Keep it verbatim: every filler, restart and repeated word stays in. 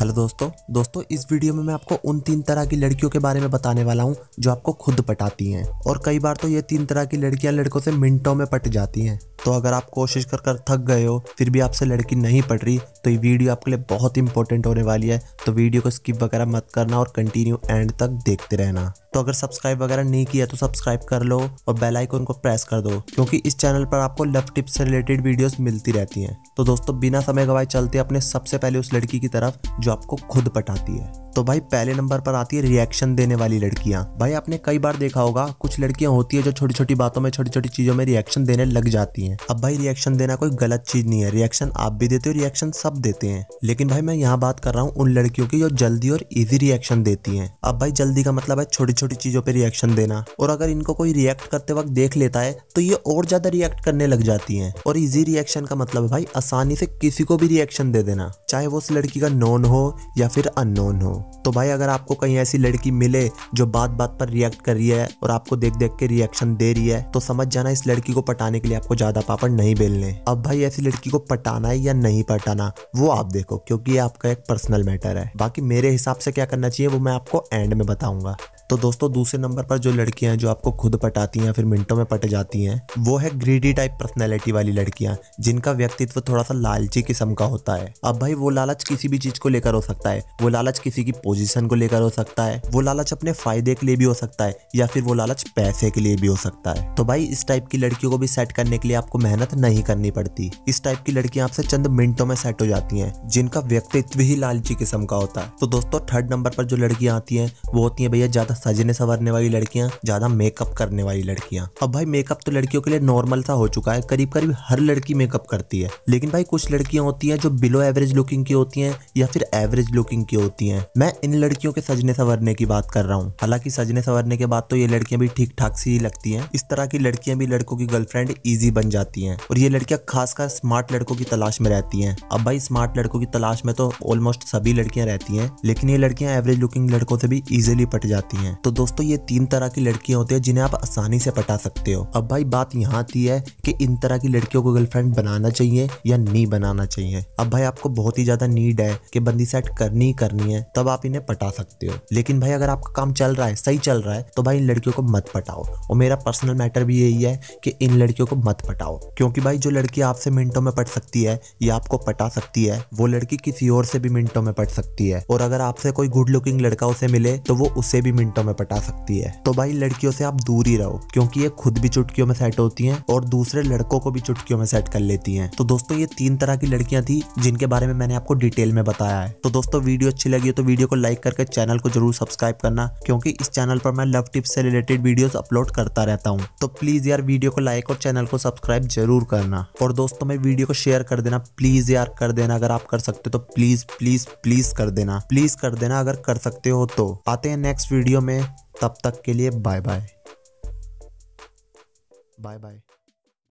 Hello दोस्तों दोस्तों इस वीडियो में मैं आपको उन तीन तरह की लड़कियों के बारे में बताने वाला हूं जो आपको खुद पटाती हैं। और कई बार तो ये तीन तरह की लड़कियां लड़कों से मिनटों में पट जाती हैं। तो अगर आप कोशिश कर कर थक गए हो फिर भी आपसे लड़की नहीं पट रही तो ये वीडियो आपके लिए बहुत इंपॉर्टेंट होने वाली है। तो वीडियो को स्किप वगैरह मत करना और कंटिन्यू एंड तक देखते रहना। तो अगर सब्सक्राइब वगैरह नहीं किया तो सब्सक्राइब कर लो और बेल आइकन को प्रेस कर दो, क्योंकि इस चैनल पर आपको लव टिप्स से रिलेटेड वीडियोस मिलती रहती हैं। तो दोस्तों बिना समय गवाए चलते अपने सबसे पहले उस लड़की की तरफ जो आपको खुद पटाती है। तो भाई पहले नंबर पर आती है रिएक्शन देने वाली लड़कियां। भाई आपने कई बार देखा होगा कुछ लड़कियां होती है जो छोटी छोटी बातों में, छोटी छोटी चीजों में रिएक्शन देने लग जाती हैं। अब भाई रिएक्शन देना कोई गलत चीज नहीं है, रिएक्शन आप भी देते हो, रिएक्शन सब देते हैं। लेकिन भाई मैं यहाँ बात कर रहा हूँ उन लड़कियों की जो जल्दी और इजी रिएक्शन देती है। अब भाई जल्दी का मतलब है छोटी छोटी चीजों पर रिएक्शन देना, और अगर इनको कोई रिएक्ट करते वक्त देख लेता है तो ये और ज्यादा रिएक्ट करने लग जाती है। और इजी रिएक्शन का मतलब है भाई आसानी से किसी को भी रिएक्शन दे देना, चाहे वो उस लड़की का नोन हो या फिर अननोन हो। तो भाई अगर आपको कहीं ऐसी लड़की मिले जो बात बात पर रिएक्ट कर रही है और आपको देख देख के रिएक्शन दे रही है तो समझ जाना इस लड़की को पटाने के लिए आपको ज्यादा पापड़ नहीं बेलने। अब भाई ऐसी लड़की को पटाना है या नहीं पटाना वो आप देखो, क्योंकि ये आपका एक पर्सनल मैटर है। बाकी मेरे हिसाब से क्या करना चाहिए वो मैं आपको एंड में बताऊंगा। तो दोस्तों दूसरे नंबर पर जो लड़कियां हैं जो आपको खुद पटाती हैं फिर मिनटों में पट जाती हैं वो है ग्रीडी टाइप पर्सनैलिटी वाली लड़कियां, जिनका व्यक्तित्व थोड़ा सा लालची किस्म का होता है। अब भाई वो लालच किसी भी चीज को लेकर हो सकता है, वो लालच किसी की पोजीशन को लेकर हो सकता है, वो लालच अपने फायदे के लिए भी हो सकता है या फिर वो लालच पैसे के लिए भी हो सकता है। तो भाई इस टाइप की लड़कियों को भी सेट करने के लिए आपको मेहनत नहीं करनी पड़ती। इस टाइप की लड़कियां आपसे चंद मिनटों में सेट हो जाती है, जिनका व्यक्तित्व ही लालची किस्म का होता है। तो दोस्तों थर्ड नंबर पर जो लड़कियां आती है वो होती है भैया ज्यादा सजने संवरने वाली लड़कियां, ज्यादा मेकअप करने वाली लड़कियां। अब भाई मेकअप तो लड़कियों के लिए नॉर्मल सा हो चुका है, करीब करीब हर लड़की मेकअप करती है। लेकिन भाई कुछ लड़कियां होती हैं जो बिलो एवरेज लुकिंग की होती हैं या फिर एवरेज लुकिंग की होती हैं। मैं इन लड़कियों के सजने संवरने की बात कर रहा हूँ। हालांकि सजने संवरने के बाद तो ये लड़कियां भी ठीक ठाक सी लगती है। इस तरह की लड़कियां भी लड़कों की गर्लफ्रेंड ईजी बन जाती है, और ये लड़कियां खासकर स्मार्ट लड़कों की तलाश में रहती है। अब भाई स्मार्ट लड़कों की तलाश में तो ऑलमोस्ट सभी लड़कियां रहती है, लेकिन ये लड़कियां एवरेज लुकिंग लड़कों से भी इजिली पट जाती है। तो दोस्तों ये तीन तरह की लड़कियां होती है जिन्हें आप आसानी से पटा सकते हो। अब भाई बात यहाँ आती है कि इन तरह की लड़कियों को गर्लफ्रेंड बनाना चाहिए या नहीं बनाना चाहिए। अब भाई आपको बहुत ही ज्यादा नीड है कि बंदी सेट करनी ही करनी है, तब आप इन्हें पटा सकते हो। लेकिन भाई अगर आपका काम चल रहा है, सही चल रहा है, तो भाई इन लड़कियों को मत पटाओ। और मेरा पर्सनल मैटर भी यही है कि इन लड़कियों को मत पटाओ, क्योंकि भाई जो लड़की आपसे मिनटों में पट सकती है या आपको पटा सकती है वो लड़की किसी और से भी मिनटों में पट सकती है। और अगर आपसे कोई गुड लुकिंग लड़का उसे मिले तो वो उसे भी मिनटों में पटा सकती है। तो भाई लड़कियों से आप दूर ही रहो, क्योंकि ये खुद भी चुटकियों में सेट होती हैं और दूसरे लड़कों को भी चुटकियों में सेट कर लेती हैं। तो दोस्तों ये तीन तरह की लड़कियां थी जिनके बारे में मैंने आपको डिटेल में बताया है। तो दोस्तों वीडियो अच्छी लगी हो तो वीडियो को लाइक करके चैनल को जरूर सब्सक्राइब करना, क्योंकि इस चैनल पर मैं लव टिप्स से रिलेटेड वीडियोस अपलोड करता रहता हूँ। तो प्लीज यार वीडियो को लाइक और चैनल को सब्सक्राइब जरूर करना। और दोस्तों मैं वीडियो को शेयर कर देना, प्लीज यार कर देना। अगर आप कर सकते हो तो प्लीज प्लीज प्लीज कर देना, प्लीज कर देना अगर कर सकते हो तो। आते हैं नेक्स्ट वीडियो में, तब तक के लिए बाय बाय बाय बाय।